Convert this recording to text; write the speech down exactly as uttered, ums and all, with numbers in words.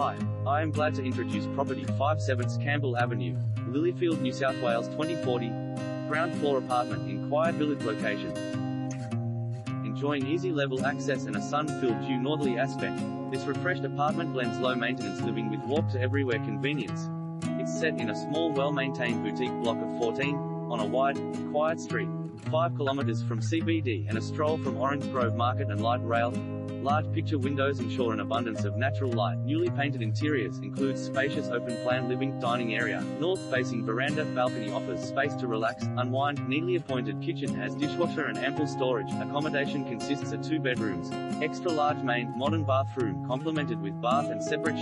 Hi, I am glad to introduce property fifty-seven Campbell Avenue, Lilyfield, New South Wales twenty forty, ground floor apartment in quiet village location. Enjoying easy level access and a sun-filled due northerly aspect, this refreshed apartment blends low maintenance living with walk to everywhere convenience. It's set in a small well-maintained boutique block of fourteen, on a wide, quiet street, five kilometres from C B D and a stroll from Orange Grove Market and light rail. Large picture windows ensure an abundance of natural light. Newly painted interiors include spacious open-plan living, dining area, north-facing veranda. Balcony offers space to relax, unwind. Neatly appointed kitchen has dishwasher and ample storage. Accommodation consists of two bedrooms, extra large main, modern bathroom, complemented with bath and separate